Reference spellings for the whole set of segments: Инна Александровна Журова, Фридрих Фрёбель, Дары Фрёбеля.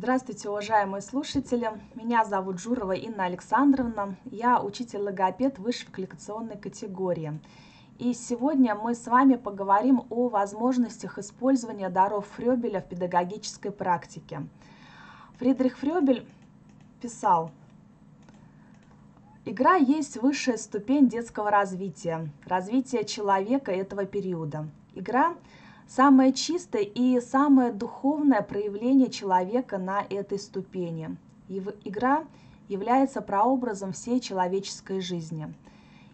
Здравствуйте, уважаемые слушатели! Меня зовут Журова Инна Александровна, я учитель-логопед высшей квалификационной категории. И сегодня мы с вами поговорим о возможностях использования даров Фрёбеля в педагогической практике. Фридрих Фрёбель писал: «Игра есть высшая ступень детского развития, развития человека этого периода. Игра – самое чистое и самое духовное проявление человека на этой ступени. Игра является прообразом всей человеческой жизни».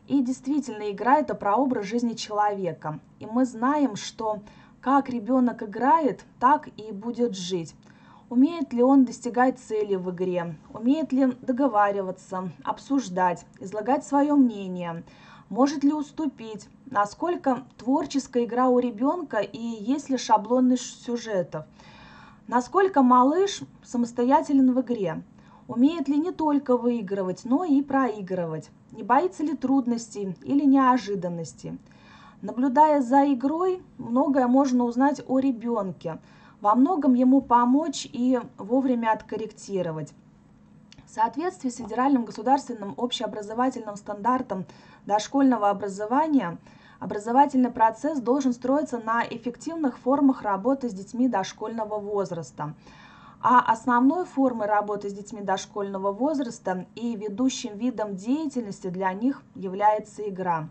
И действительно, игра – это прообраз жизни человека. И мы знаем, что как ребенок играет, так и будет жить. Умеет ли он достигать цели в игре, умеет ли договариваться, обсуждать, излагать свое мнение, может ли уступить, насколько творческая игра у ребенка и есть ли шаблонный сюжетов, насколько малыш самостоятелен в игре, умеет ли не только выигрывать, но и проигрывать, не боится ли трудностей или неожиданностей. Наблюдая за игрой, многое можно узнать о ребенке, во многом ему помочь и вовремя откорректировать. В соответствии с федеральным государственным общеобразовательным стандартом дошкольного образования, образовательный процесс должен строиться на эффективных формах работы с детьми дошкольного возраста. А основной формой работы с детьми дошкольного возраста и ведущим видом деятельности для них является игра.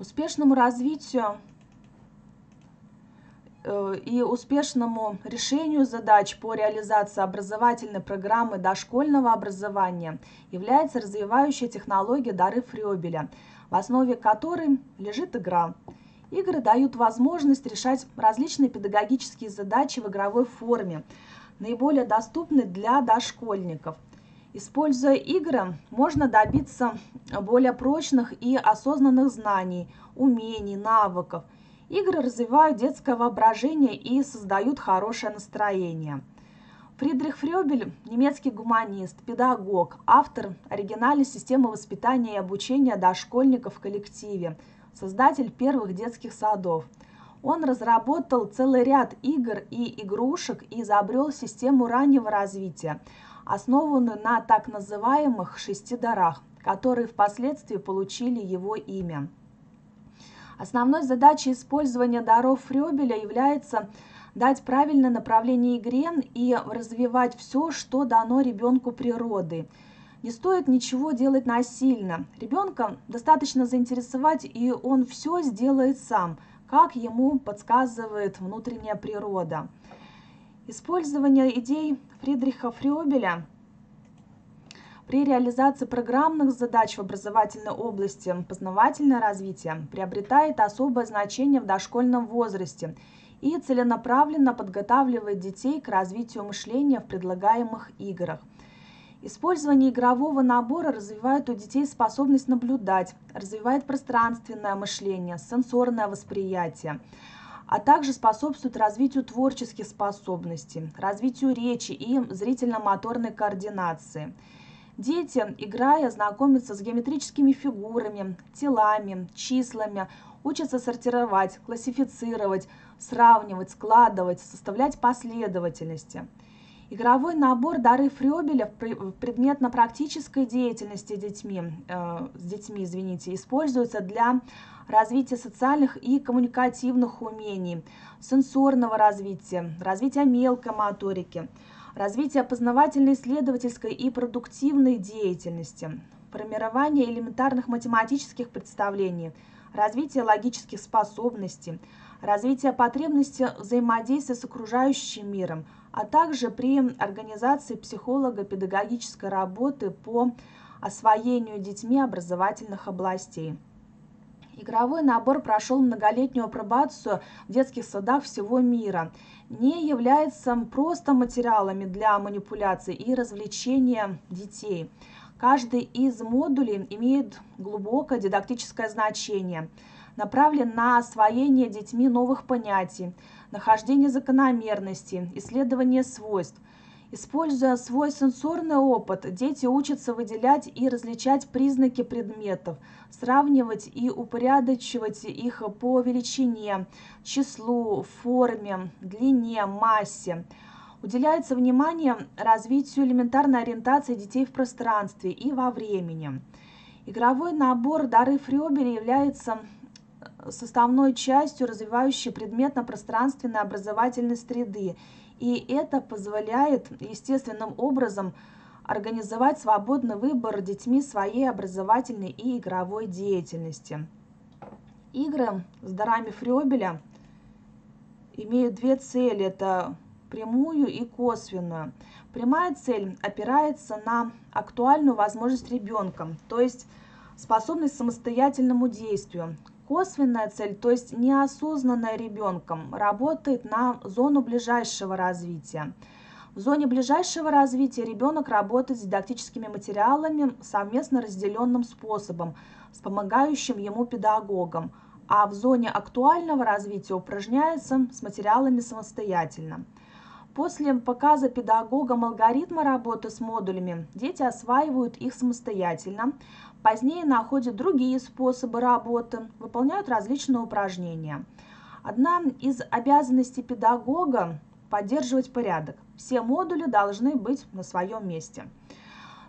Успешному решению задач по реализации образовательной программы дошкольного образования является развивающая технология «Дары Фрёбеля», в основе которой лежит игра. Игры дают возможность решать различные педагогические задачи в игровой форме, наиболее доступны для дошкольников. Используя игры, можно добиться более прочных и осознанных знаний, умений, навыков. Игры развивают детское воображение и создают хорошее настроение. Фридрих Фрёбель – немецкий гуманист, педагог, автор оригинальной системы воспитания и обучения дошкольников в коллективе, создатель первых детских садов. Он разработал целый ряд игр и игрушек и изобрел систему раннего развития, основанную на так называемых 6 дарах, которые впоследствии получили его имя. Основной задачей использования даров Фрёбеля является дать правильное направление игре и развивать все, что дано ребенку природой. Не стоит ничего делать насильно. Ребенка достаточно заинтересовать, и он все сделает сам, как ему подсказывает внутренняя природа. Использование идей Фридриха Фрёбеля при реализации программных задач в образовательной области познавательное развитие приобретает особое значение в дошкольном возрасте и целенаправленно подготавливает детей к развитию мышления в предлагаемых играх. Использование игрового набора развивает у детей способность наблюдать, развивает пространственное мышление, сенсорное восприятие, а также способствует развитию творческих способностей, развитию речи и зрительно-моторной координации. Дети, играя, знакомятся с геометрическими фигурами, телами, числами, учатся сортировать, классифицировать, сравнивать, складывать, составлять последовательности. Игровой набор «Дары Фрёбеля» в предметно-практической деятельности с детьми, используется для развития социальных и коммуникативных умений, сенсорного развития, развития мелкой моторики, развитие познавательно-исследовательской и продуктивной деятельности, формирование элементарных математических представлений, развитие логических способностей, развитие потребности взаимодействия с окружающим миром, а также при организации психолого-педагогической работы по освоению детьми образовательных областей. Игровой набор прошел многолетнюю апробацию в детских садах всего мира, не является просто материалами для манипуляций и развлечения детей. Каждый из модулей имеет глубокое дидактическое значение, направлен на освоение детьми новых понятий, нахождение закономерностей, исследование свойств. Используя свой сенсорный опыт, дети учатся выделять и различать признаки предметов, сравнивать и упорядочивать их по величине, числу, форме, длине, массе. Уделяется внимание развитию элементарной ориентации детей в пространстве и во времени. Игровой набор «Дары Фрёбеля» является составной частью развивающей предметно-пространственной образовательной среды, и это позволяет естественным образом организовать свободный выбор детьми своей образовательной и игровой деятельности. Игры с дарами Фрёбеля имеют две цели – это прямую и косвенную. Прямая цель опирается на актуальную возможность ребенка, то есть способность к самостоятельному действию. Косвенная цель, то есть неосознанная ребенком, работает на зону ближайшего развития. В зоне ближайшего развития ребенок работает с дидактическими материалами совместно разделенным способом, с помогающим ему педагогом, а в зоне актуального развития упражняется с материалами самостоятельно. После показа педагогом алгоритма работы с модулями дети осваивают их самостоятельно, позднее находят другие способы работы, выполняют различные упражнения. Одна из обязанностей педагога – поддерживать порядок. Все модули должны быть на своем месте.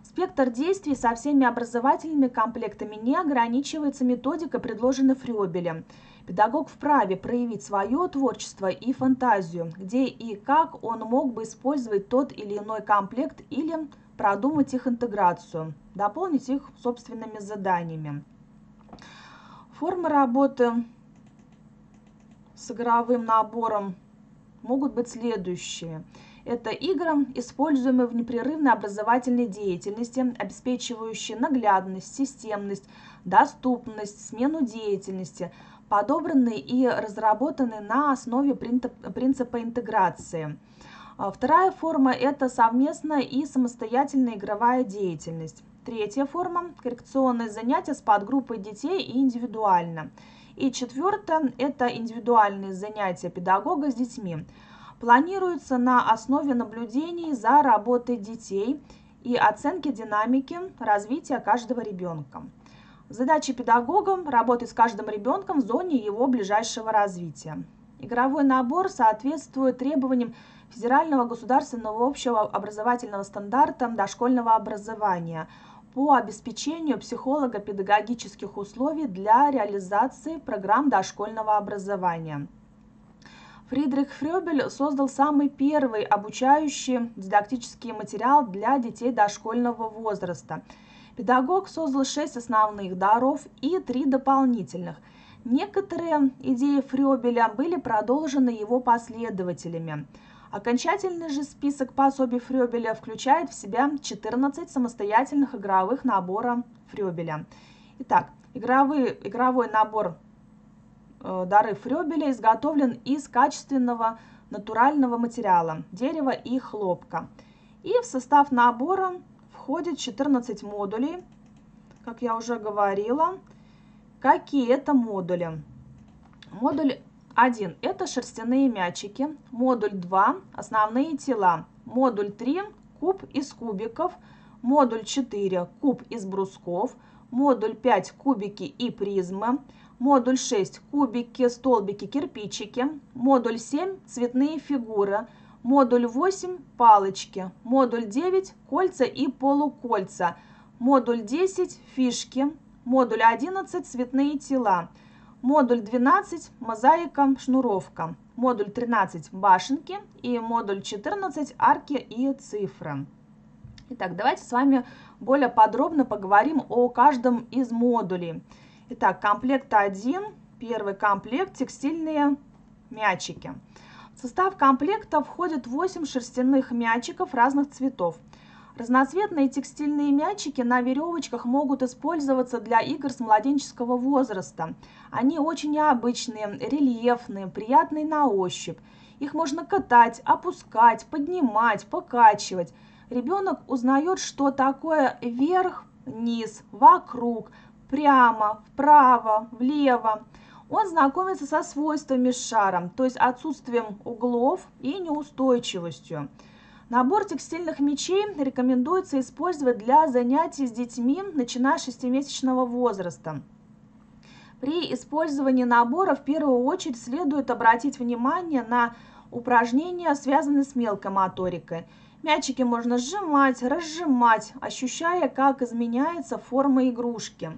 Спектр действий со всеми образовательными комплектами не ограничивается методикой, предложенной Фрёбелем. Педагог вправе проявить свое творчество и фантазию, где и как он мог бы использовать тот или иной комплект или продумать их интеграцию, дополнить их собственными заданиями. Формы работы с игровым набором могут быть следующие. Это игры, используемые в непрерывной образовательной деятельности, обеспечивающие наглядность, системность, доступность, смену деятельности, подобранные и разработанные на основе принципа интеграции. Вторая форма – это совместная и самостоятельная игровая деятельность. Третья форма – коррекционные занятия с подгруппой детей и индивидуально. И четвертая – это индивидуальные занятия педагога с детьми. Планируется на основе наблюдений за работой детей и оценки динамики развития каждого ребенка. Задача педагога – работать с каждым ребенком в зоне его ближайшего развития. Игровой набор соответствует требованиям Федерального государственного общего образовательного стандарта дошкольного образования по обеспечению психолого-педагогических условий для реализации программ дошкольного образования. Фридрих Фрёбель создал самый первый обучающий дидактический материал для детей дошкольного возраста. Педагог создал 6 основных даров и 3 дополнительных. Некоторые идеи Фрёбеля были продолжены его последователями. Окончательный же список пособий Фрёбеля включает в себя 14 самостоятельных игровых набора Фрёбеля. Итак, игровой набор «Дары Фрёбеля» изготовлен из качественного натурального материала – дерева и хлопка. И в состав набора входит 14 модулей, как я уже говорила. Какие это модули? Модуль 1 – это шерстяные мячики, модуль 2 – основные тела, модуль 3 – куб из кубиков, модуль 4 – куб из брусков, модуль 5 – кубики и призмы, модуль 6 – кубики, столбики, кирпичики. Модуль 7 – цветные фигуры. Модуль 8 – палочки. Модуль 9 – кольца и полукольца. Модуль 10 – фишки. Модуль 11 – цветные тела. Модуль 12 – мозаика, шнуровка. Модуль 13 – башенки. И модуль 14 – арки и цифры. Итак, давайте с вами более подробно поговорим о каждом из модулей. Итак, комплект 1, первый комплект – текстильные мячики. В состав комплекта входит 8 шерстяных мячиков разных цветов. Разноцветные текстильные мячики на веревочках могут использоваться для игр с младенческого возраста. Они очень необычные, рельефные, приятные на ощупь. Их можно катать, опускать, поднимать, покачивать. Ребенок узнает, что такое вверх, вниз, вокруг, прямо, вправо, влево. Он знакомится со свойствами шара, то есть отсутствием углов и неустойчивостью. Набор текстильных мячей рекомендуется использовать для занятий с детьми, начиная с 6-месячного возраста. При использовании набора в первую очередь следует обратить внимание на Упражнения связаны с мелкомоторикой. Мячики можно сжимать, разжимать, ощущая, как изменяется форма игрушки.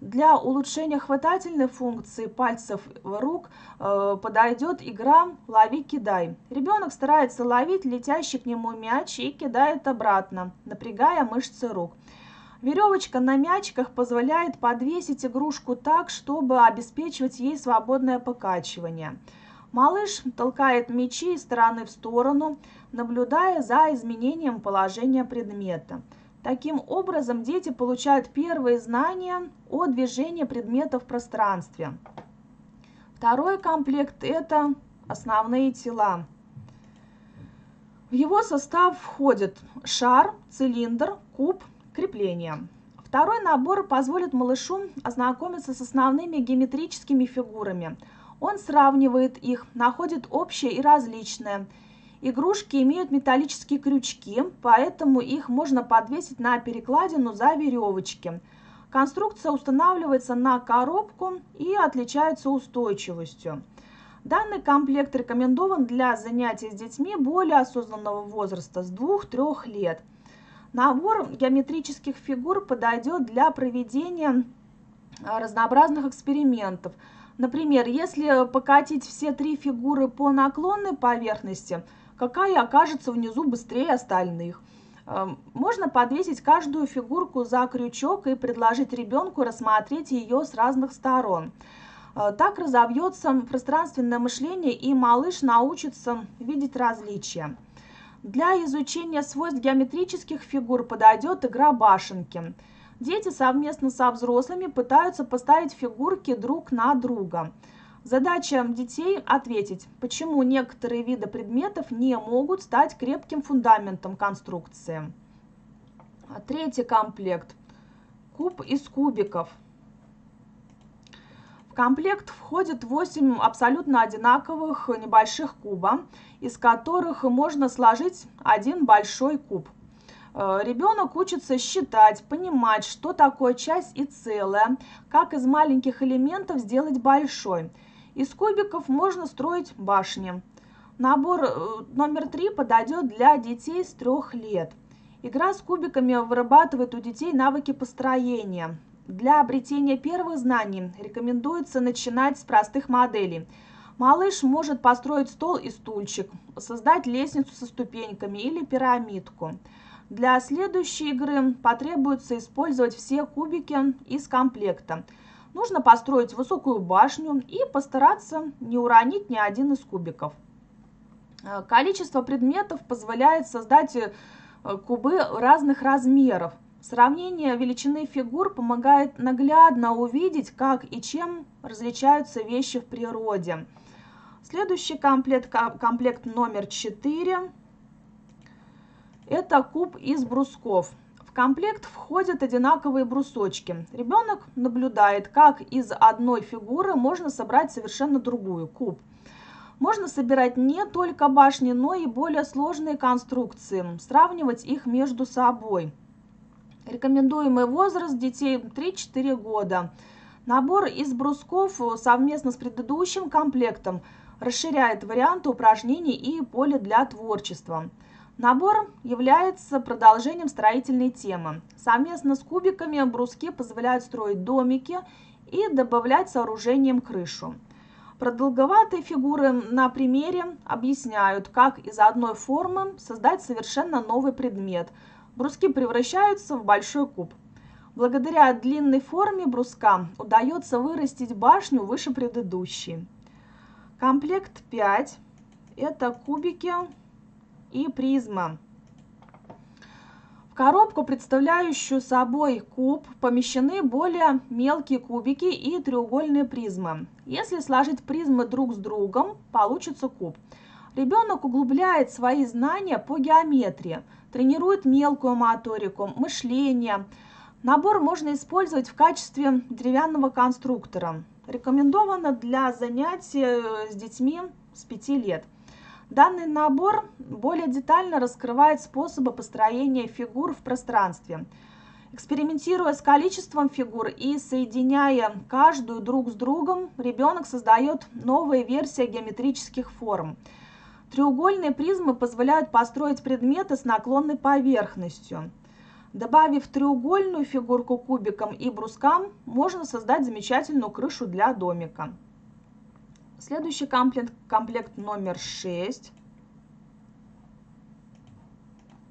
Для улучшения хватательной функции пальцев рук подойдет игра «Лови-кидай». Ребенок старается ловить летящий к нему мяч и кидает обратно, напрягая мышцы рук. Веревочка на мячиках позволяет подвесить игрушку так, чтобы обеспечивать ей свободное покачивание. Малыш толкает мячи из стороны в сторону, наблюдая за изменением положения предмета. Таким образом, дети получают первые знания о движении предмета в пространстве. Второй комплект – это основные тела. В его состав входит шар, цилиндр, куб, крепление. Второй набор позволит малышу ознакомиться с основными геометрическими фигурами. Он сравнивает их, находит общее и различное. Игрушки имеют металлические крючки, поэтому их можно подвесить на перекладину за веревочки. Конструкция устанавливается на коробку и отличается устойчивостью. Данный комплект рекомендован для занятий с детьми более осознанного возраста с 2-3 лет. Набор геометрических фигур подойдет для проведения разнообразных экспериментов. Например, если покатить все 3 фигуры по наклонной поверхности, какая окажется внизу быстрее остальных. Можно подвесить каждую фигурку за крючок и предложить ребенку рассмотреть ее с разных сторон. Так разовьется пространственное мышление, и малыш научится видеть различия. Для изучения свойств геометрических фигур подойдет игра «Башенки». Дети совместно со взрослыми пытаются поставить фигурки друг на друга. Задача детей – ответить, почему некоторые виды предметов не могут стать крепким фундаментом конструкции. Третий комплект – куб из кубиков. В комплект входит 8 абсолютно одинаковых небольших куба, из которых можно сложить один большой куб. Ребенок учится считать, понимать, что такое часть и целое, как из маленьких элементов сделать большой. Из кубиков можно строить башни. Набор номер 3 подойдет для детей с 3 лет. Игра с кубиками вырабатывает у детей навыки построения. Для обретения первых знаний рекомендуется начинать с простых моделей. Малыш может построить стол и стульчик, создать лестницу со ступеньками или пирамидку. Для следующей игры потребуется использовать все кубики из комплекта. Нужно построить высокую башню и постараться не уронить ни один из кубиков. Количество предметов позволяет создать кубы разных размеров. Сравнение величины фигур помогает наглядно увидеть, как и чем различаются вещи в природе. Следующий комплект номер 4. Это куб из брусков. В комплект входят одинаковые брусочки. Ребенок наблюдает, как из одной фигуры можно собрать совершенно другую, куб. Можно собирать не только башни, но и более сложные конструкции, сравнивать их между собой. Рекомендуемый возраст детей 3-4 года. Набор из брусков совместно с предыдущим комплектом расширяет варианты упражнений и поле для творчества. Набор является продолжением строительной темы. Совместно с кубиками бруски позволяют строить домики и добавлять сооружением крышу. Продолговатые фигуры на примере объясняют, как из одной формы создать совершенно новый предмет. Бруски превращаются в большой куб. Благодаря длинной форме бруска удается вырастить башню выше предыдущей. Комплект 5 – это кубики и призма. В коробку, представляющую собой куб, помещены более мелкие кубики и треугольные призмы. Если сложить призмы друг с другом, получится куб. Ребенок углубляет свои знания по геометрии, тренирует мелкую моторику, мышление. Набор можно использовать в качестве деревянного конструктора. Рекомендовано для занятий с детьми с 5 лет. Данный набор более детально раскрывает способы построения фигур в пространстве. Экспериментируя с количеством фигур и соединяя каждую друг с другом, ребенок создает новые версии геометрических форм. Треугольные призмы позволяют построить предметы с наклонной поверхностью. Добавив треугольную фигурку кубикам и брускам, можно создать замечательную крышу для домика. Следующий комплект номер 6.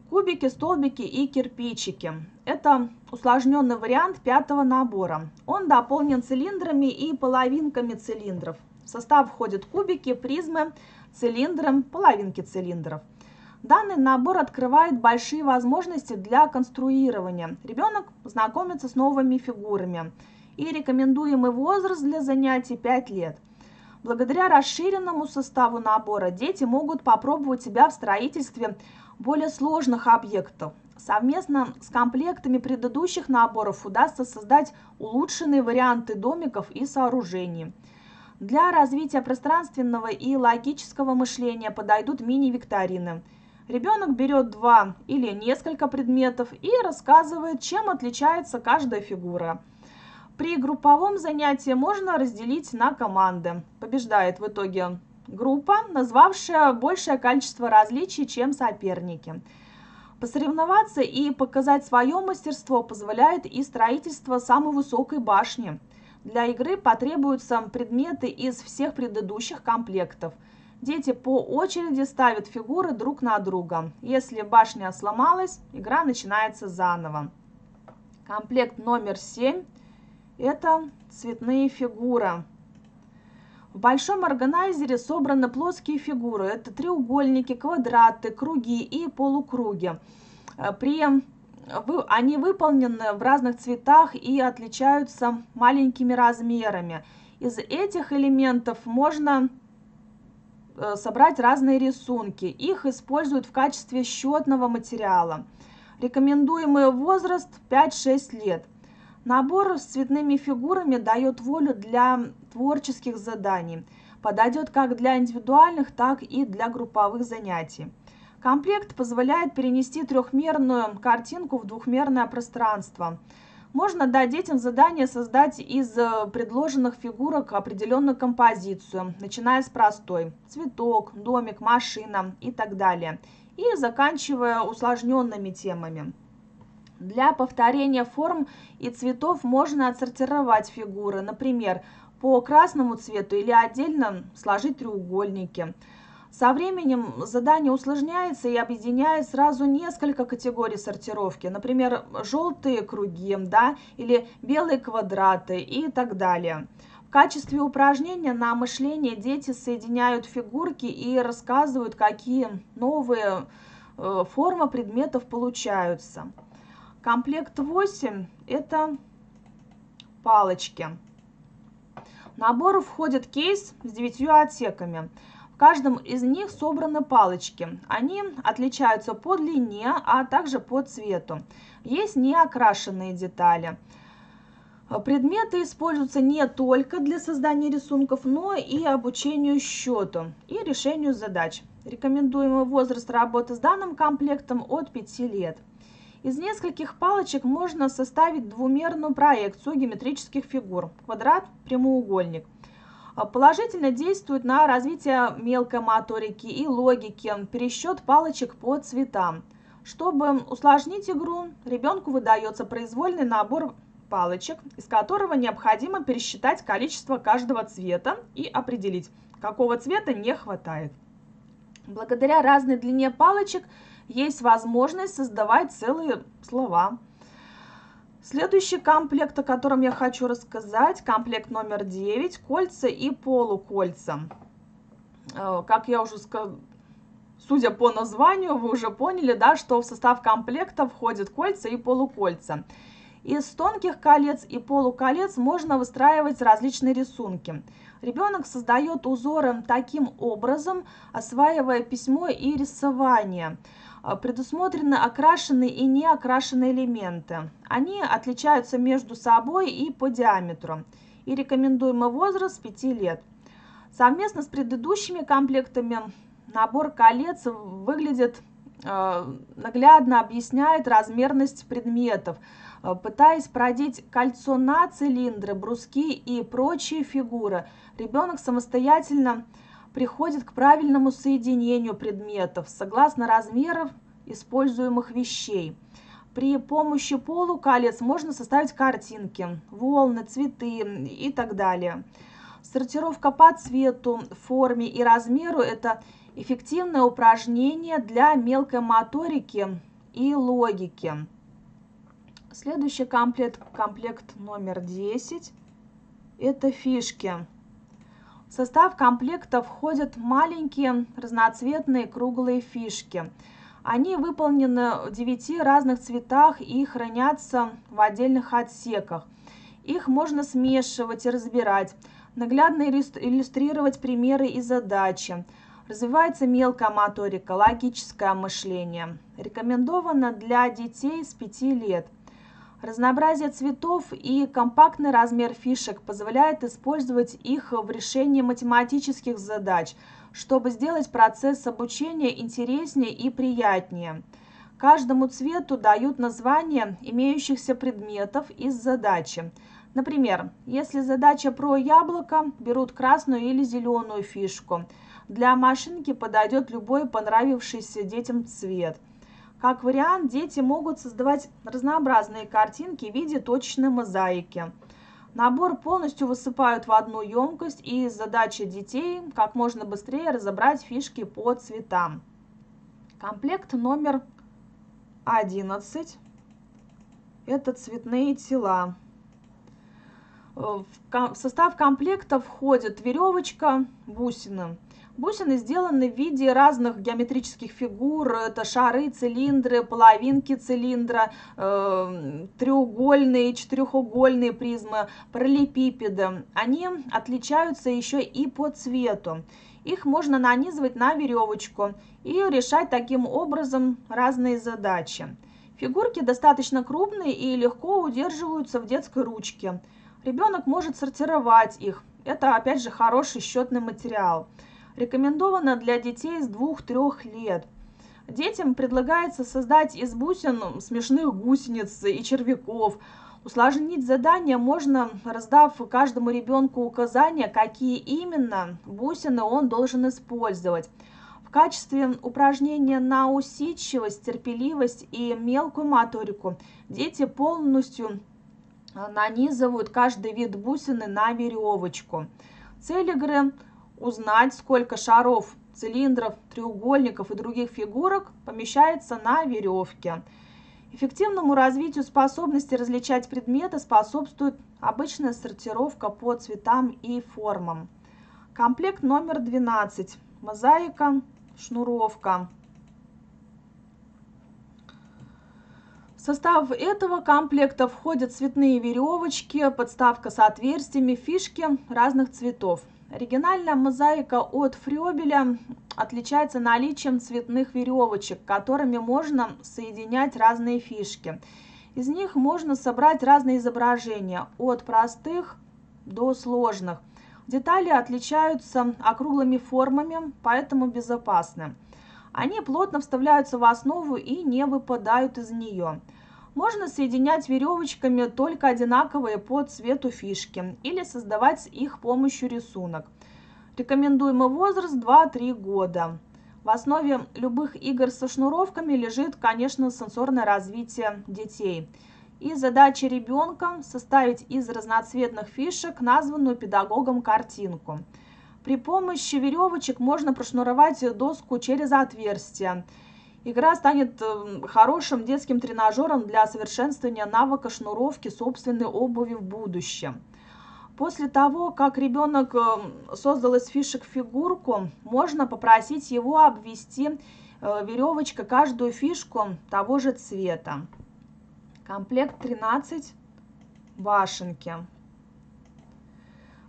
Кубики, столбики и кирпичики. Это усложненный вариант пятого набора. Он дополнен цилиндрами и половинками цилиндров. В состав входят кубики, призмы, цилиндры, половинки цилиндров. Данный набор открывает большие возможности для конструирования. Ребенок знакомится с новыми фигурами. И рекомендуемый возраст для занятий 5 лет. Благодаря расширенному составу набора дети могут попробовать себя в строительстве более сложных объектов. Совместно с комплектами предыдущих наборов удастся создать улучшенные варианты домиков и сооружений. Для развития пространственного и логического мышления подойдут мини-викторины. Ребенок берет 2 или несколько предметов и рассказывает, чем отличается каждая фигура. При групповом занятии можно разделить на команды. Побеждает в итоге группа, назвавшая большее количество различий, чем соперники. Посоревноваться и показать свое мастерство позволяет и строительство самой высокой башни. Для игры потребуются предметы из всех предыдущих комплектов. Дети по очереди ставят фигуры друг на друга. Если башня сломалась, игра начинается заново. Комплект номер 7. Это цветные фигуры. В большом органайзере собраны плоские фигуры. Это треугольники, квадраты, круги и полукруги. Они выполнены в разных цветах и отличаются маленькими размерами. Из этих элементов можно собрать разные рисунки. Их используют в качестве счетного материала. Рекомендуемый возраст 5-6 лет. Набор с цветными фигурами дает волю для творческих заданий. Подойдет как для индивидуальных, так и для групповых занятий. Комплект позволяет перенести трехмерную картинку в двухмерное пространство. Можно дать детям задание создать из предложенных фигурок определенную композицию, начиная с простой – цветок, домик, машина и так далее, и заканчивая усложненными темами. Для повторения форм и цветов можно отсортировать фигуры, например, по красному цвету или отдельно сложить треугольники. Со временем задание усложняется и объединяет сразу несколько категорий сортировки, например, желтые круги, или белые квадраты и так далее. В качестве упражнения на мышление дети соединяют фигурки и рассказывают, какие новые формы предметов получаются. Комплект 8 – это палочки. В набор входит кейс с 9 отсеками. В каждом из них собраны палочки. Они отличаются по длине, а также по цвету. Есть неокрашенные детали. Предметы используются не только для создания рисунков, но и обучению счету и решению задач. Рекомендуемый возраст работы с данным комплектом от 5 лет. Из нескольких палочек можно составить двумерную проекцию геометрических фигур – квадрат, прямоугольник. Положительно действует на развитие мелкой моторики и логики, пересчет палочек по цветам. Чтобы усложнить игру, ребенку выдается произвольный набор палочек, из которого необходимо пересчитать количество каждого цвета и определить, какого цвета не хватает. Благодаря разной длине палочек есть возможность создавать целые слова. Следующий комплект, о котором я хочу рассказать, комплект номер 9, кольца и полукольца. Как я уже сказала, судя по названию, вы уже поняли, что в состав комплекта входят кольца и полукольца. Из тонких колец и полуколец можно выстраивать различные рисунки. Ребенок создает узоры таким образом, осваивая письмо и рисование. Предусмотрены окрашенные и неокрашенные элементы. Они отличаются между собой и по диаметру. И рекомендуемый возраст 5 лет. Совместно с предыдущими комплектами набор колец выглядит наглядно, объясняет размерность предметов, пытаясь продеть кольцо на цилиндры, бруски и прочие фигуры. Ребенок самостоятельно приходит к правильному соединению предметов согласно размеров используемых вещей. При помощи полуколец можно составить картинки, волны, цветы и так далее. Сортировка по цвету, форме и размеру – это эффективное упражнение для мелкой моторики и логики. Следующий комплект номер 10 – это фишки. В состав комплекта входят маленькие разноцветные круглые фишки. Они выполнены в 9 разных цветах и хранятся в отдельных отсеках. Их можно смешивать и разбирать, наглядно иллюстрировать примеры и задачи. Развивается мелкая моторика, логическое мышление. Рекомендовано для детей с 5 лет. Разнообразие цветов и компактный размер фишек позволяет использовать их в решении математических задач, чтобы сделать процесс обучения интереснее и приятнее. Каждому цвету дают название имеющихся предметов из задачи. Например, если задача про яблоко, берут красную или зеленую фишку. Для машинки подойдет любой понравившийся детям цвет. Как вариант, дети могут создавать разнообразные картинки в виде точечной мозаики. Набор полностью высыпают в одну емкость, и задача детей – как можно быстрее разобрать фишки по цветам. Комплект номер 11 – это цветные тела. В состав комплекта входят веревочка, бусины. Бусины сделаны в виде разных геометрических фигур, это шары, цилиндры, половинки цилиндра, треугольные, четырехугольные призмы, параллелепипеды. Они отличаются еще и по цвету. Их можно нанизывать на веревочку и решать таким образом разные задачи. Фигурки достаточно крупные и легко удерживаются в детской ручке. Ребенок может сортировать их, это опять же хороший счетный материал. Рекомендовано для детей с 2-3 лет. Детям предлагается создать из бусин смешных гусениц и червяков. Усложнить задание можно, раздав каждому ребенку указания, какие именно бусины он должен использовать. В качестве упражнения на усидчивость, терпеливость и мелкую моторику дети полностью нанизывают каждый вид бусины на веревочку. Цель игры – узнать, сколько шаров, цилиндров, треугольников и других фигурок помещается на веревке. Эффективному развитию способности различать предметы способствует обычная сортировка по цветам и формам. Комплект номер 12. Мозаика, шнуровка. В состав этого комплекта входят цветные веревочки, подставка с отверстиями, фишки разных цветов. Оригинальная мозаика от Фрёбеля отличается наличием цветных веревочек, которыми можно соединять разные фишки. Из них можно собрать разные изображения, от простых до сложных. Детали отличаются округлыми формами, поэтому безопасны. Они плотно вставляются в основу и не выпадают из нее. Можно соединять веревочками только одинаковые по цвету фишки или создавать с их помощью рисунок. Рекомендуемый возраст 2-3 года. В основе любых игр со шнуровками лежит, конечно, сенсорное развитие детей. И задача ребенка – составить из разноцветных фишек названную педагогом картинку. При помощи веревочек можно прошнуровать доску через отверстие. Игра станет хорошим детским тренажером для совершенствования навыка шнуровки собственной обуви в будущем. После того, как ребенок создал из фишек фигурку, можно попросить его обвести веревочкой каждую фишку того же цвета. Комплект 13. Башенки.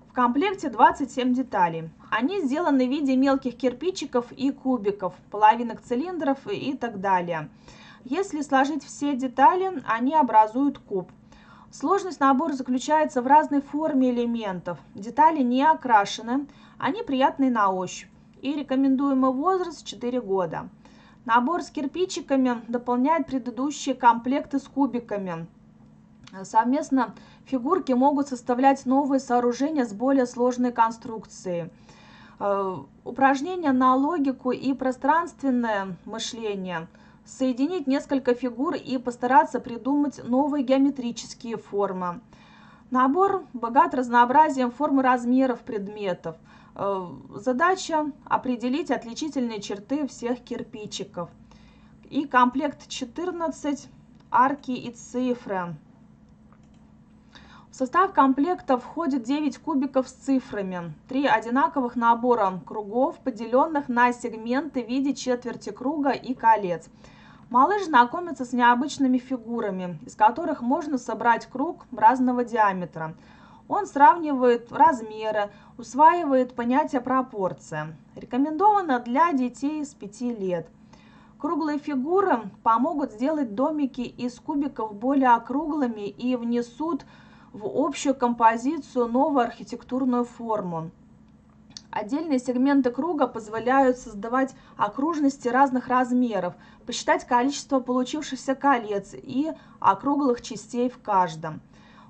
В комплекте 27 деталей. Они сделаны в виде мелких кирпичиков и кубиков, половинок цилиндров и так далее. Если сложить все детали, они образуют куб. Сложность набора заключается в разной форме элементов. Детали не окрашены, они приятные на ощупь. И рекомендуемый возраст 4 года. Набор с кирпичиками дополняет предыдущие комплекты с кубиками. Совместно фигурки могут составлять новые сооружения с более сложной конструкцией. упражнение на логику и пространственное мышление, соединить несколько фигур и постараться придумать новые геометрические формы. Набор богат разнообразием форм и размеров предметов. Задача – определить отличительные черты всех кирпичиков. И комплект 14, арки и цифры. В состав комплекта входит 9 кубиков с цифрами, 3 одинаковых набора кругов, поделенных на сегменты в виде четверти круга и колец. Малыш знакомится с необычными фигурами, из которых можно собрать круг разного диаметра. Он сравнивает размеры, усваивает понятие пропорция. Рекомендовано для детей с 5 лет. Круглые фигуры помогут сделать домики из кубиков более округлыми и внесут в общую композицию новую архитектурную форму. Отдельные сегменты круга позволяют создавать окружности разных размеров, посчитать количество получившихся колец и округлых частей в каждом.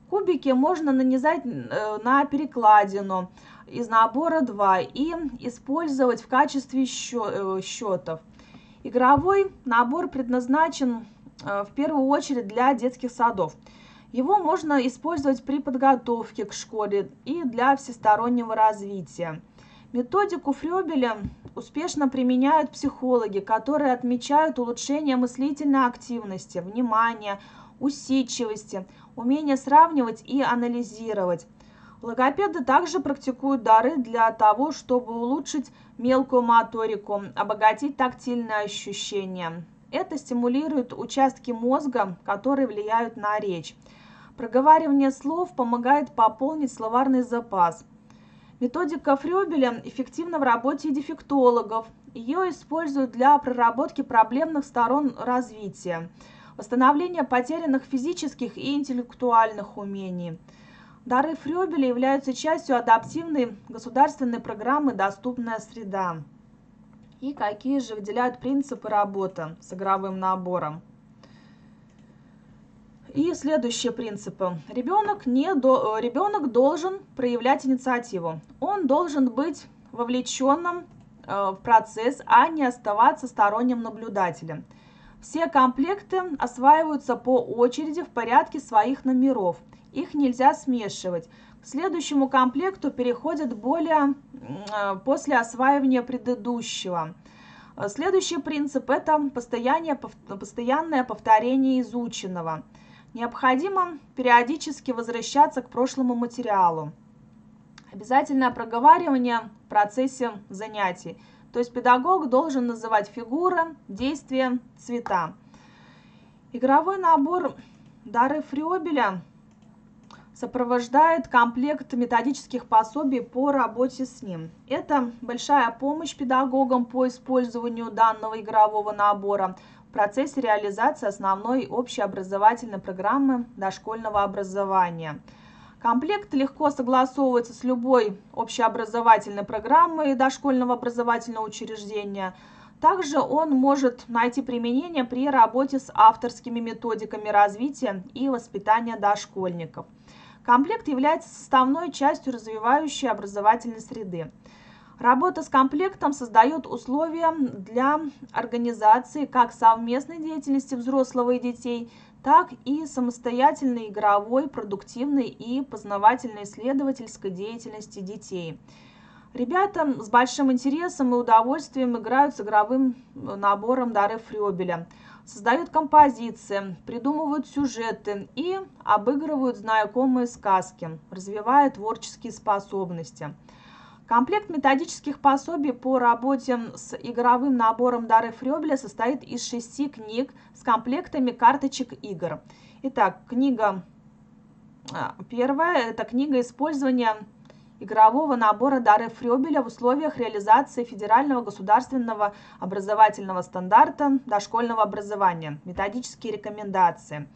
Кубики можно нанизать на перекладину из набора 2 и использовать в качестве счетов. Игровой набор предназначен в первую очередь для детских садов. Его можно использовать при подготовке к школе и для всестороннего развития. Методику Фрёбеля успешно применяют психологи, которые отмечают улучшение мыслительной активности, внимания, усидчивости, умение сравнивать и анализировать. Логопеды также практикуют дары для того, чтобы улучшить мелкую моторику, обогатить тактильные ощущения. Это стимулирует участки мозга, которые влияют на речь. Проговаривание слов помогает пополнить словарный запас. Методика Фрёбеля эффективна в работе дефектологов. Ее используют для проработки проблемных сторон развития, восстановления потерянных физических и интеллектуальных умений. Дары Фрёбеля являются частью адаптивной государственной программы «Доступная среда». И какие же выделяют принципы работы с игровым набором? И следующие принципы. Ребенок должен проявлять инициативу. Он должен быть вовлеченным в процесс, а не оставаться сторонним наблюдателем. Все комплекты осваиваются по очереди в порядке своих номеров. Их нельзя смешивать. К следующему комплекту переходят после осваивания предыдущего. Следующий принцип – это постоянное повторение изученного. Необходимо периодически возвращаться к прошлому материалу. Обязательное проговаривание в процессе занятий. То есть педагог должен называть фигуры, действия, цвета. Игровой набор Дары Фрёбеля сопровождает комплект методических пособий по работе с ним. Это большая помощь педагогам по использованию данного игрового набора в процессе реализации основной общеобразовательной программы дошкольного образования. Комплект легко согласовывается с любой общеобразовательной программой дошкольного образовательного учреждения. Также он может найти применение при работе с авторскими методиками развития и воспитания дошкольников. Комплект является составной частью развивающей образовательной среды. Работа с комплектом создает условия для организации как совместной деятельности взрослого и детей, так и самостоятельной игровой, продуктивной и познавательно-исследовательской деятельности детей. Ребята с большим интересом и удовольствием играют с игровым набором Дары Фрёбеля, создают композиции, придумывают сюжеты и обыгрывают знакомые сказки, развивая творческие способности. Комплект методических пособий по работе с игровым набором Дары Фрёбеля состоит из 6 книг с комплектами карточек игр. Итак, книга первая – это книга использования игрового набора Дары Фрёбеля в условиях реализации федерального государственного образовательного стандарта дошкольного образования. Методические рекомендации.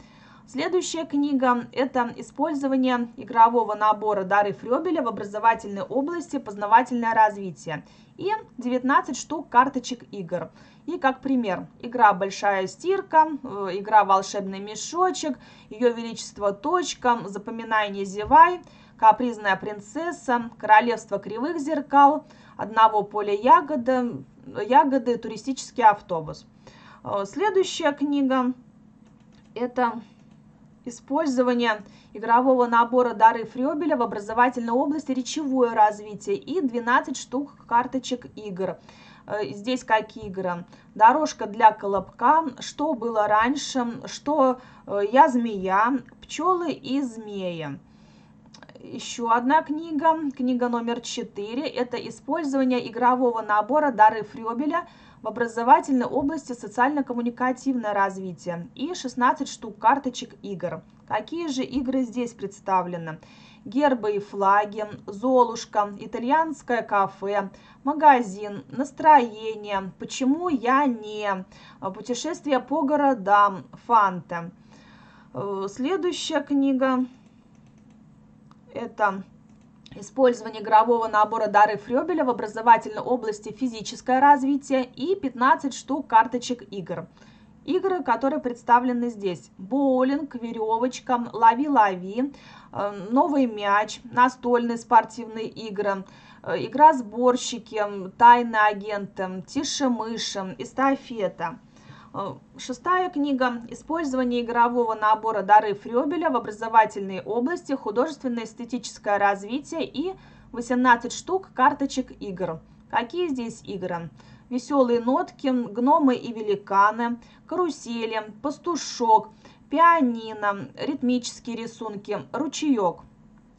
Следующая книга – это «Использование игрового набора Дары Фрёбеля в образовательной области познавательное развитие» и 19 штук карточек игр. И как пример – игра «Большая стирка», игра «Волшебный мешочек», «Ее величество. Точка», «Запоминай, не зевай», Капризная принцесса, Королевство кривых зеркал, Одного поля ягоды, Туристический автобус. Следующая книга – это использование игрового набора Дары Фрёбеля в образовательной области, речевое развитие и 12 штук карточек игр. Здесь какие игры? Дорожка для колобка, Что было раньше, Что я змея, Пчелы и змеи. Еще одна книга, книга номер 4, это использование игрового набора Дары Фрёбеля в образовательной области, социально-коммуникативное развитие и 16 штук карточек игр. Какие же игры здесь представлены? Гербы и флаги, Золушка, Итальянское кафе, Магазин, Настроение, Почему я не, Путешествие по городам, Фанта. Следующая книга. Это использование игрового набора Дары Фрёбеля в образовательной области, физическое развитие и 15 штук карточек игр. Игры, которые представлены здесь: боулинг, веревочка, лови-лови, новый мяч, настольные спортивные игры, игра сборщики, тайные агенты, тише-мыши, эстафета. Шестая книга. Использование игрового набора Дары Фрёбеля в образовательной области, художественно-эстетическое развитие и 18 штук карточек игр. Какие здесь игры? Веселые нотки, Гномы и великаны, Карусели, Пастушок, Пианино, Ритмические рисунки, Ручеек.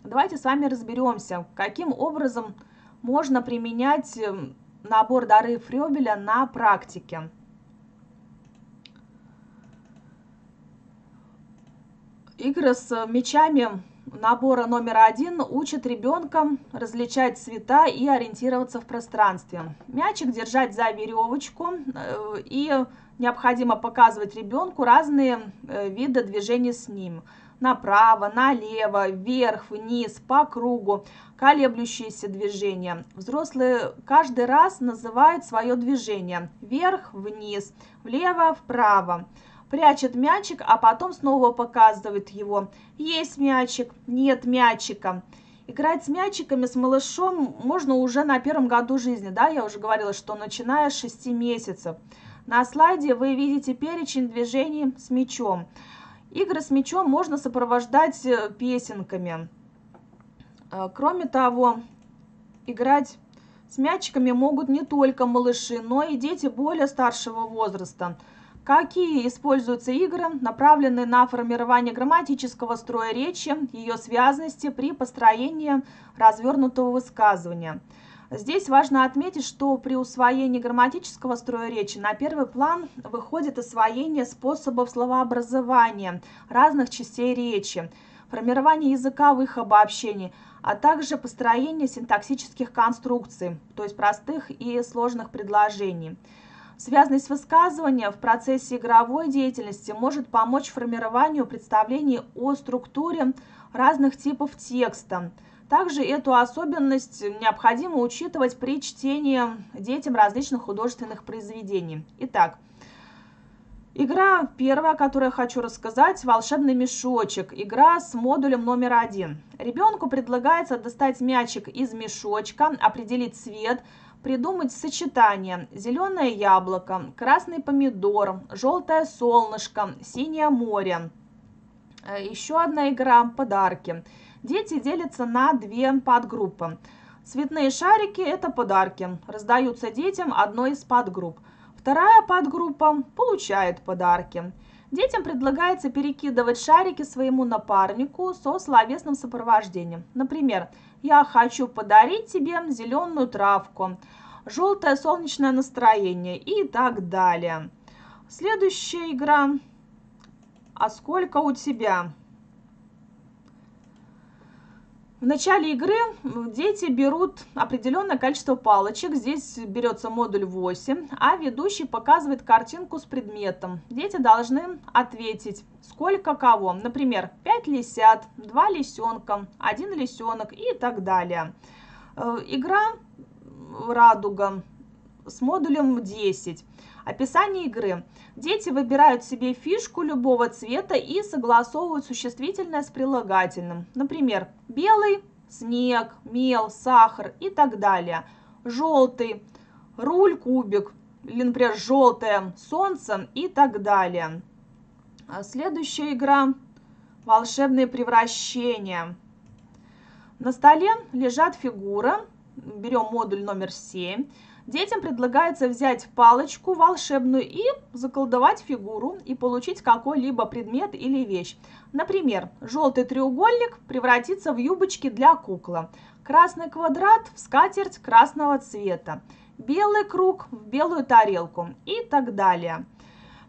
Давайте с вами разберемся, каким образом можно применять набор Дары Фрёбеля на практике. Игры с мячами набора номер 1 учат ребенка различать цвета и ориентироваться в пространстве. Мячик держать за веревочку, и необходимо показывать ребенку разные виды движений с ним. Направо, налево, вверх, вниз, по кругу, колеблющиеся движения. Взрослые каждый раз называют свое движение: вверх, вниз, влево, вправо. Прячет мячик, а потом снова показывает его. Есть мячик, нет мячика. Играть с мячиками с малышом можно уже на первом году жизни. Да, я уже говорила, что начиная с 6 месяцев. На слайде вы видите перечень движений с мячом. Игры с мячом можно сопровождать песенками. Кроме того, играть с мячиками могут не только малыши, но и дети более старшего возраста. Какие используются игры, направленные на формирование грамматического строя речи, ее связности при построении развернутого высказывания? Здесь важно отметить, что при усвоении грамматического строя речи на первый план выходит освоение способов словообразования разных частей речи, формирование языковых обобщений, а также построение синтаксических конструкций, то есть простых и сложных предложений. Связанность высказывания в процессе игровой деятельности может помочь формированию представлений о структуре разных типов текста. Также эту особенность необходимо учитывать при чтении детям различных художественных произведений. Итак, игра первая, о которой я хочу рассказать, «Волшебный мешочек». Игра с модулем номер 1. Ребенку предлагается достать мячик из мешочка, определить цвет, придумать сочетание: зеленое яблоко, красный помидор, желтое солнышко, синее море. Еще одна игра – подарки. Дети делятся на 2 подгруппы. Цветные шарики – это подарки, раздаются детям одной из подгрупп. Вторая подгруппа получает подарки. Детям предлагается перекидывать шарики своему напарнику со словесным сопровождением. Например, «Я хочу подарить тебе зеленую травку», «Желтое солнечное настроение» и так далее. Следующая игра «А сколько у тебя?». В начале игры дети берут определенное количество палочек, здесь берется модуль 8, а ведущий показывает картинку с предметом. Дети должны ответить, сколько кого, например, 5 лисят, 2 лисенка, 1 лисенок и так далее. Игра «Радуга» с модулем 10. Описание игры. Дети выбирают себе фишку любого цвета и согласовывают существительное с прилагательным. Например, белый – снег, мел, сахар и так далее. Желтый – руль, кубик. Или, например, желтое – солнце и так далее. Следующая игра – волшебные превращения. На столе лежат фигуры. Берем модуль номер 7. Детям предлагается взять палочку волшебную и заколдовать фигуру и получить какой-либо предмет или вещь. Например, желтый треугольник превратится в юбочки для куклы, красный квадрат в скатерть красного цвета, белый круг в белую тарелку и так далее.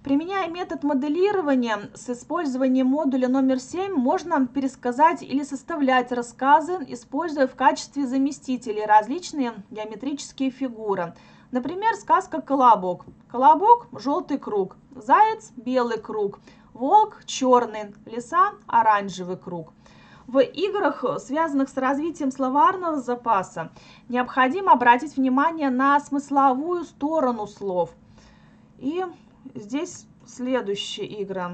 Применяя метод моделирования с использованием модуля номер 7, можно пересказать или составлять рассказы, используя в качестве заместителей различные геометрические фигуры. Например, сказка «Колобок». Колобок – желтый круг, заяц – белый круг, волк – черный, лиса – оранжевый круг. В играх, связанных с развитием словарного запаса, необходимо обратить внимание на смысловую сторону слов. И здесь следующая игра.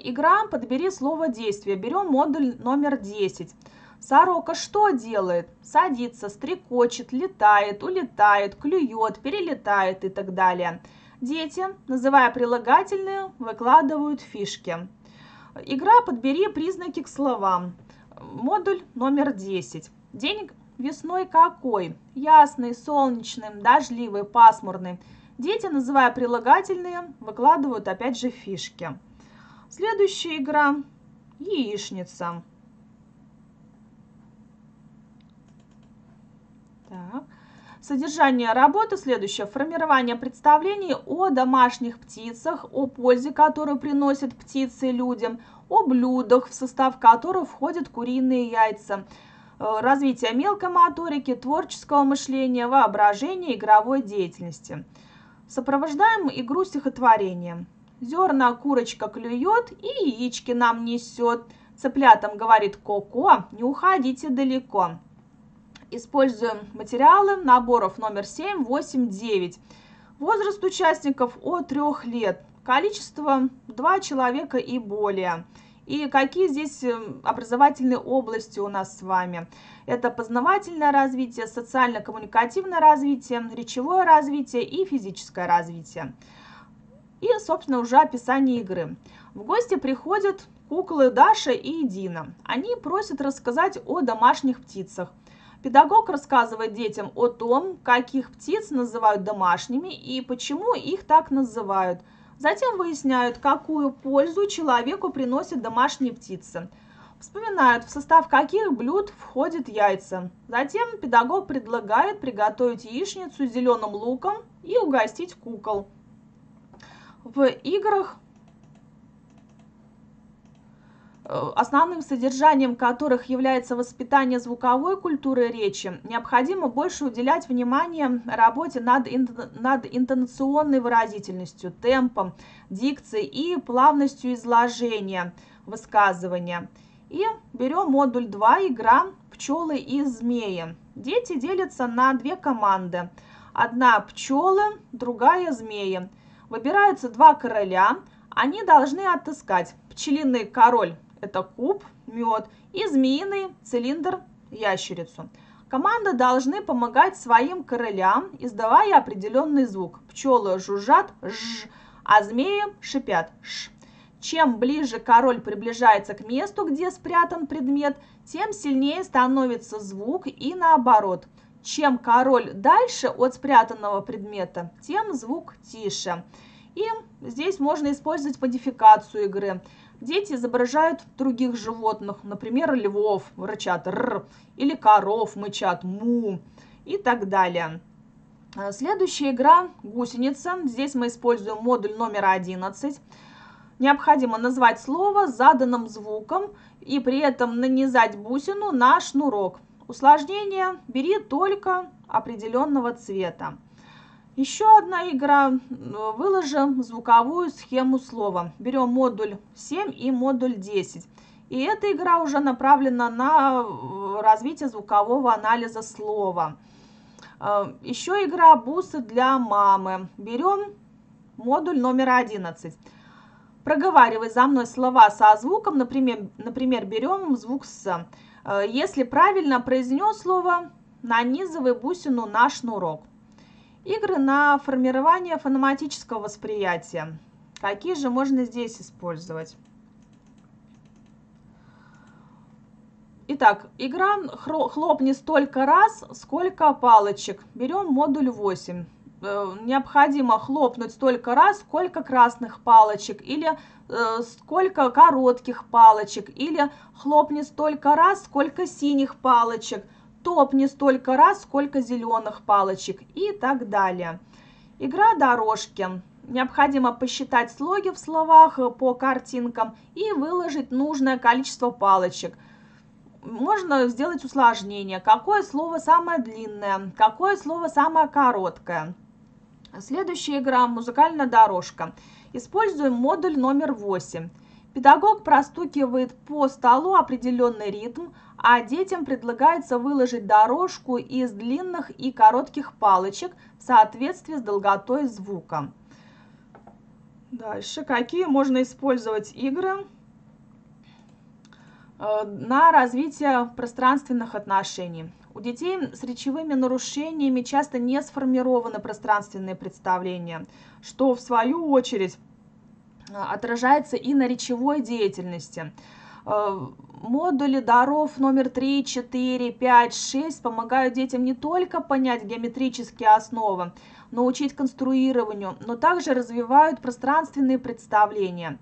Игра «Подбери слово действие». Берем модуль номер 10. Сорока что делает? Садится, стрекочет, летает, улетает, клюет, перелетает и так далее. Дети, называя прилагательные, выкладывают фишки. Игра «Подбери признаки к словам». Модуль номер 10. День весной какой? Ясный, солнечный, дождливый, пасмурный. Дети, называя прилагательные, выкладывают опять же фишки. Следующая игра – яичница. Так. Содержание работы следующее. Формирование представлений о домашних птицах, о пользе, которую приносят птицы людям, о блюдах, в состав которых входят куриные яйца. Развитие мелкой моторики, творческого мышления, воображения, игровой деятельности. Сопровождаем игру стихотворением. Зерна курочка клюет и яички нам несет. Цыплятам говорит ко-ко, не уходите далеко. Используем материалы наборов номер 7, 8, 9. Возраст участников от 3 лет. Количество 2 человека и более. И какие здесь образовательные области у нас с вами? Это познавательное развитие, социально-коммуникативное развитие, речевое развитие и физическое развитие. И, собственно, уже описание игры. В гости приходят куклы Даша и Дина. Они просят рассказать о домашних птицах. Педагог рассказывает детям о том, каких птиц называют домашними и почему их так называют. Затем выясняют, какую пользу человеку приносят домашние птицы. Вспоминают, в состав каких блюд входят яйца. Затем педагог предлагает приготовить яичницу с зеленым луком и угостить кукол. В играх, основным содержанием которых является воспитание звуковой культуры речи, необходимо больше уделять внимание работе над интонационной выразительностью, темпом, дикцией и плавностью изложения, высказывания. И берем модуль 2, игра «Пчелы и змеи». Дети делятся на две команды. Одна пчелы, другая змеи. Выбираются два короля, они должны отыскать пчелиный король. Это куб, мед, и змеиный цилиндр, ящерицу. Команды должны помогать своим королям, издавая определенный звук. Пчелы жужжат, ж, а змеи шипят, ш. Чем ближе король приближается к месту, где спрятан предмет, тем сильнее становится звук и наоборот. Чем король дальше от спрятанного предмета, тем звук тише. И здесь можно использовать модификацию игры. Дети изображают других животных, например, львов, рычат «р», или коров, мычат «му» и так далее. Следующая игра «Гусеница». Здесь мы используем модуль номер 11. Необходимо назвать слово заданным звуком и при этом нанизать бусину на шнурок. Усложнение «бери только определенного цвета». Еще одна игра «Выложим звуковую схему слова». Берем модуль 7 и модуль 10. И эта игра уже направлена на развитие звукового анализа слова. Еще игра «Бусы для мамы». Берем модуль номер 11. Проговаривай за мной слова со звуком, например, берем звук «с». Если правильно произнес слово, нанизывай бусину на шнурок. Игры на формирование фонематического восприятия. Какие же можно здесь использовать? Итак, игра «Хлопни столько раз, сколько палочек». Берем модуль 8. Необходимо хлопнуть столько раз, сколько красных палочек, или сколько коротких палочек, или хлопни столько раз, сколько синих палочек, топни столько раз, сколько зеленых палочек и так далее. Игра «Дорожки». Необходимо посчитать слоги в словах по картинкам и выложить нужное количество палочек. Можно сделать усложнение. Какое слово самое длинное? Какое слово самое короткое? Следующая игра «Музыкальная дорожка». Используем модуль номер 8. Педагог простукивает по столу определенный ритм, а детям предлагается выложить дорожку из длинных и коротких палочек в соответствии с долготой звука. Дальше. Какие можно использовать игры на развитие пространственных отношений? У детей с речевыми нарушениями часто не сформированы пространственные представления, что в свою очередь отражается и на речевой деятельности. Модули даров номер 3, 4, 5, 6 помогают детям не только понять геометрические основы, научить конструированию, но также развивают пространственные представления.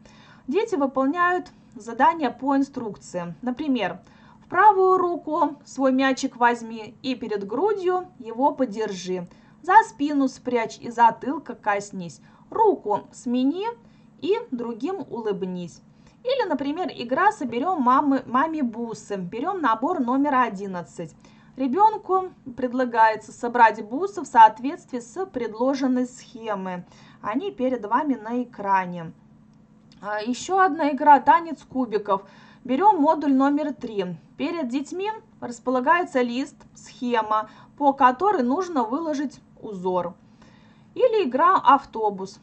Дети выполняют задания по инструкции. Например, в правую руку свой мячик возьми и перед грудью его подержи. За спину спрячь и затылка коснись. Руку смени и другим улыбнись. Или, например, игра «Соберем маме бусы». Берем набор номер 11. Ребенку предлагается собрать бусы в соответствии с предложенной схемой. Они перед вами на экране. Еще одна игра «Танец кубиков». Берем модуль номер 3. Перед детьми располагается лист, схема, по которой нужно выложить узор. Или игра «Автобус».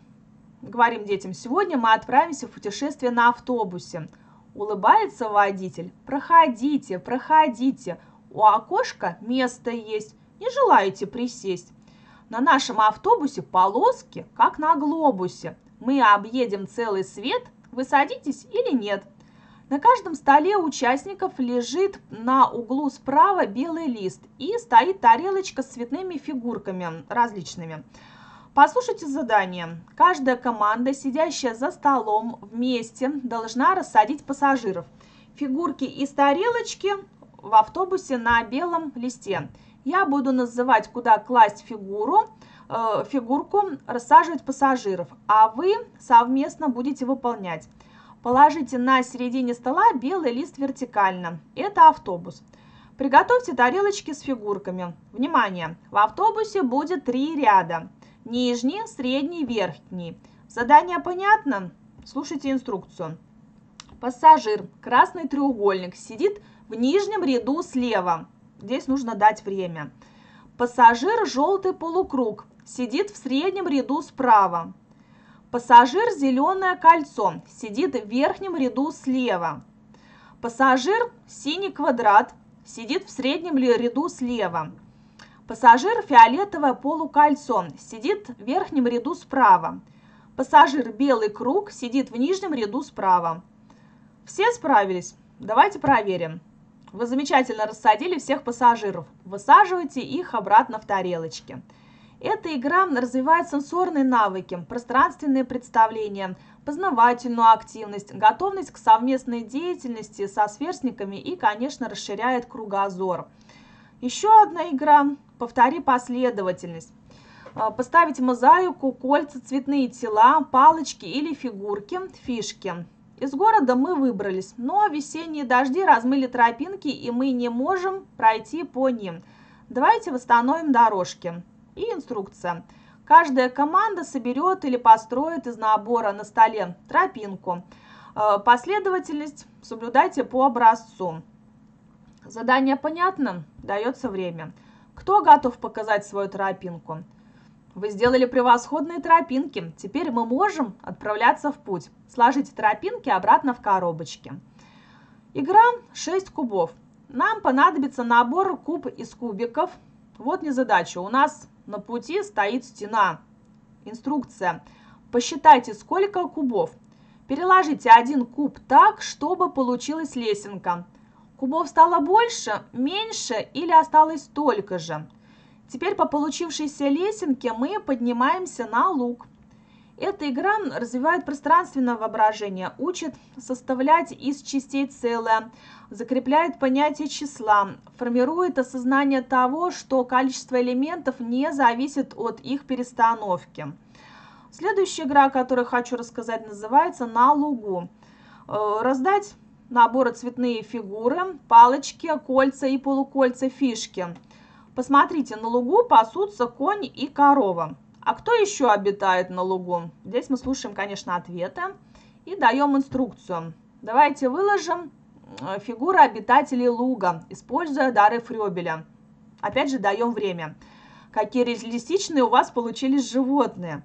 Говорим детям: сегодня мы отправимся в путешествие на автобусе. Улыбается водитель: проходите, проходите, у окошка место есть, не желаете присесть? На нашем автобусе полоски, как на глобусе. Мы объедем целый свет, вы садитесь или нет? На каждом столе участников лежит на углу справа белый лист и стоит тарелочка с цветными фигурками различными. Послушайте задание. Каждая команда, сидящая за столом вместе, должна рассадить пассажиров. Фигурки из тарелочки в автобусе на белом листе. Я буду называть, куда класть фигурку, рассаживать пассажиров, а вы совместно будете выполнять. Положите на середине стола белый лист вертикально. Это автобус. Приготовьте тарелочки с фигурками. Внимание! В автобусе будет 3 ряда. Нижний, средний, верхний. Задание понятно? Слушайте инструкцию. Пассажир, красный треугольник, сидит в нижнем ряду слева. Здесь нужно дать время. Пассажир, желтый полукруг, сидит в среднем ряду справа. Пассажир, зеленое кольцо, сидит в верхнем ряду слева. Пассажир, синий квадрат, сидит в среднем ряду слева. Пассажир, фиолетовое полукольцо, сидит в верхнем ряду справа. Пассажир, белый круг, сидит в нижнем ряду справа. Все справились? Давайте проверим. Вы замечательно рассадили всех пассажиров. Высаживайте их обратно в тарелочки. Эта игра развивает сенсорные навыки, пространственные представления, познавательную активность, готовность к совместной деятельности со сверстниками и, конечно, расширяет кругозор. Еще одна игра «Повтори последовательность». Поставить мозаику, кольца, цветные тела, палочки или фигурки, фишки. Из города мы выбрались, но весенние дожди размыли тропинки, и мы не можем пройти по ним. Давайте восстановим дорожки. И инструкция. Каждая команда соберет или построит из набора на столе тропинку. Последовательность соблюдайте по образцу. Задание понятно? Дается время. Кто готов показать свою тропинку? Вы сделали превосходные тропинки. Теперь мы можем отправляться в путь. Сложите тропинки обратно в коробочки. Игра 6 кубов. Нам понадобится набор куб из кубиков. Вот незадача. У нас на пути стоит стена. Инструкция. Посчитайте, сколько кубов. Переложите один куб так, чтобы получилась лесенка. Кубов стало больше, меньше или осталось столько же. Теперь по получившейся лесенке мы поднимаемся на луг. Эта игра развивает пространственное воображение, учит составлять из частей целое, закрепляет понятие числа, формирует осознание того, что количество элементов не зависит от их перестановки. Следующая игра, о которой хочу рассказать, называется «На лугу». Раздать наборы цветные фигуры, палочки, кольца и полукольца, фишки. Посмотрите, на лугу пасутся конь и корова. А кто еще обитает на лугу? Здесь мы слушаем, конечно, ответы и даем инструкцию. Давайте выложим фигуры обитателей луга, используя дары Фрёбеля. Опять же, даем время. Какие реалистичные у вас получились животные.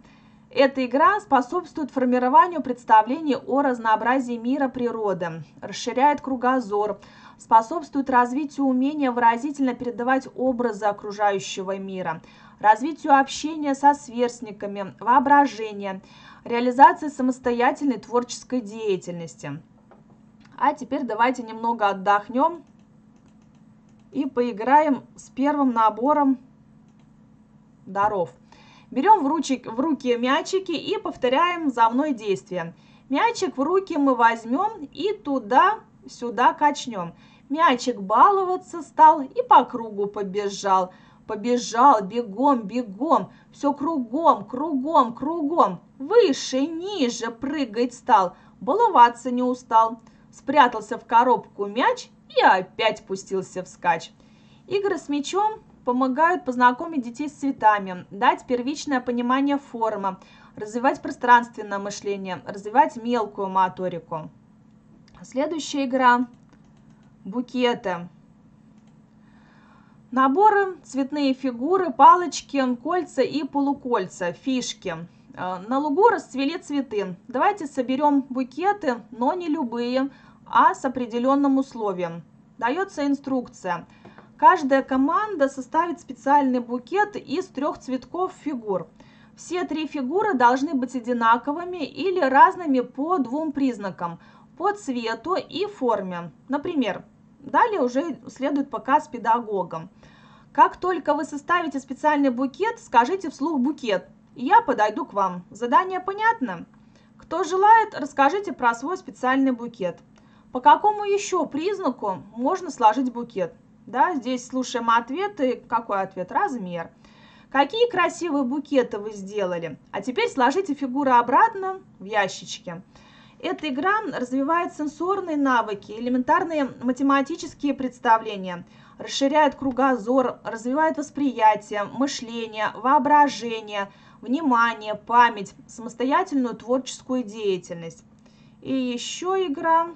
Эта игра способствует формированию представлений о разнообразии мира природы, расширяет кругозор, способствует развитию умения выразительно передавать образы окружающего мира, развитию общения со сверстниками, воображения, реализации самостоятельной творческой деятельности. А теперь давайте немного отдохнем и поиграем с первым набором даров. Берем в руки мячики и повторяем за мной действие. Мячик в руки мы возьмем и туда-сюда качнем. Мячик баловаться стал и по кругу побежал. Побежал, бегом, бегом, все кругом, кругом, кругом. Выше, ниже прыгать стал, баловаться не устал. Спрятался в коробку мяч и опять пустился вскачь. Игры с мячом помогают познакомить детей с цветами, дать первичное понимание формы, развивать пространственное мышление, развивать мелкую моторику. Следующая игра – букеты. Наборы, цветные фигуры, палочки, кольца и полукольца, фишки. На лугу расцвели цветы. Давайте соберем букеты, но не любые, а с определенным условием. Дается инструкция. Каждая команда составит специальный букет из 3 цветков фигур. Все 3 фигуры должны быть одинаковыми или разными по 2 признакам, по цвету и форме. Например, далее уже следует показ педагогам. Как только вы составите специальный букет, скажите вслух «букет», и я подойду к вам. Задание понятно? Кто желает, расскажите про свой специальный букет. По какому еще признаку можно сложить букет? Да, здесь слушаем ответы. Какой ответ? Размер. Какие красивые букеты вы сделали? А теперь сложите фигуры обратно в ящички. Эта игра развивает сенсорные навыки, элементарные математические представления, расширяет кругозор, развивает восприятие, мышление, воображение, внимание, память, самостоятельную творческую деятельность. И еще игра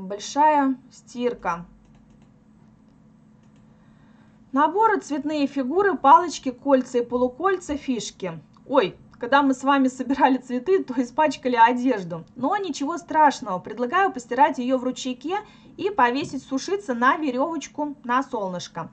«Большая стирка». Наборы, цветные фигуры, палочки, кольца и полукольца, фишки. Ой, когда мы с вами собирали цветы, то испачкали одежду. Но ничего страшного, предлагаю постирать ее в ручейке и повесить сушиться на веревочку на солнышко.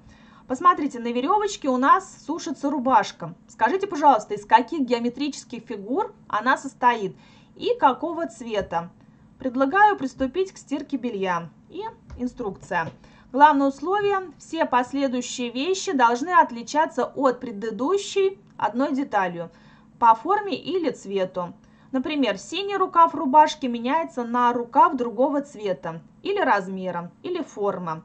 Посмотрите, на веревочке у нас сушится рубашка. Скажите, пожалуйста, из каких геометрических фигур она состоит и какого цвета. Предлагаю приступить к стирке белья. И инструкция. Главное условие – все последующие вещи должны отличаться от предыдущей одной деталью по форме или цвету. Например, синий рукав рубашки меняется на рукав другого цвета или размера, или формы.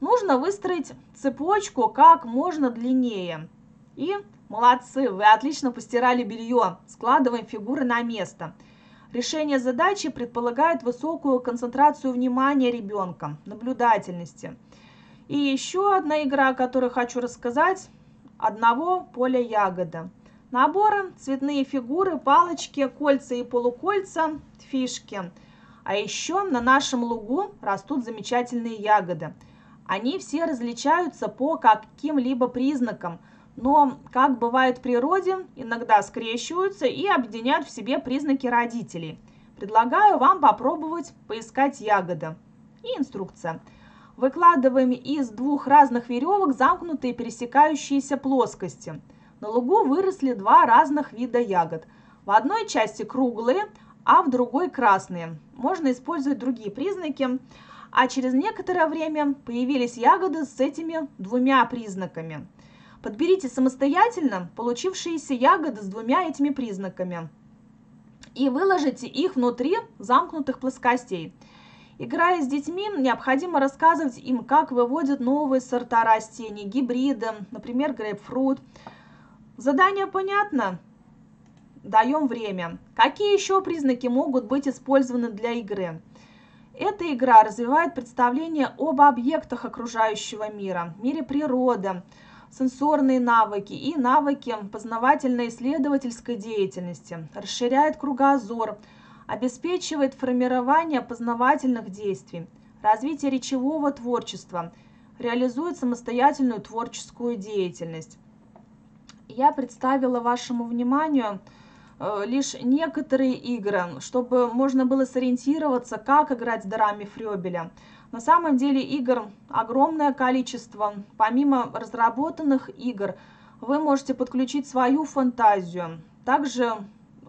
Нужно выстроить цепочку как можно длиннее. И молодцы, вы отлично постирали белье, складываем фигуры на место. Решение задачи предполагает высокую концентрацию внимания ребенка, наблюдательности. И еще одна игра, о которой хочу рассказать, «Одного поля ягода». Наборы, цветные фигуры, палочки, кольца и полукольца, фишки. А еще на нашем лугу растут замечательные ягоды. Они все различаются по каким-либо признакам, но, как бывает в природе, иногда скрещиваются и объединяют в себе признаки родителей. Предлагаю вам попробовать поискать ягоды. И инструкция. Выкладываем из двух разных веревок замкнутые пересекающиеся плоскости. На лугу выросли два разных вида ягод. В одной части круглые, а в другой красные. Можно использовать другие признаки. А через некоторое время появились ягоды с этими двумя признаками. Подберите самостоятельно получившиеся ягоды с двумя этими признаками и выложите их внутри замкнутых плоскостей. Играя с детьми, необходимо рассказывать им, как выводят новые сорта растений, гибриды, например, грейпфрут. Задание понятно? Даем время. Какие еще признаки могут быть использованы для игры? Эта игра развивает представление об объектах окружающего мира, мире природы, сенсорные навыки и навыки познавательно-исследовательской деятельности, расширяет кругозор, обеспечивает формирование познавательных действий, развитие речевого творчества, реализует самостоятельную творческую деятельность. Я представила вашему вниманию лишь некоторые игры, чтобы можно было сориентироваться, как играть с дарами Фрёбеля. На самом деле игр огромное количество. Помимо разработанных игр, вы можете подключить свою фантазию. Также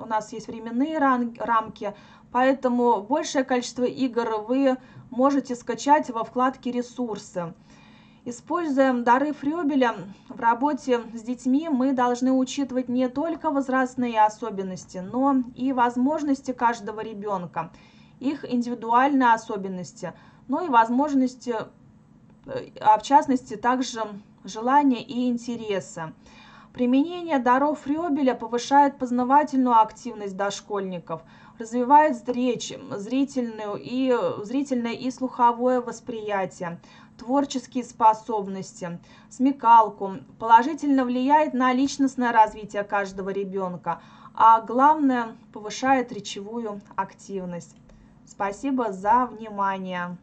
у нас есть временные рамки, поэтому большее количество игр вы можете скачать во вкладке «Ресурсы». Используя дары Фрёбеля в работе с детьми, мы должны учитывать не только возрастные особенности, но и возможности каждого ребенка, их индивидуальные особенности, но и возможности, а в частности, также желания и интересы. Применение даров Фрёбеля повышает познавательную активность дошкольников, развивает речь, зрительное и слуховое восприятие, творческие способности, смекалку, положительно влияет на личностное развитие каждого ребенка, а главное, повышает речевую активность. Спасибо за внимание.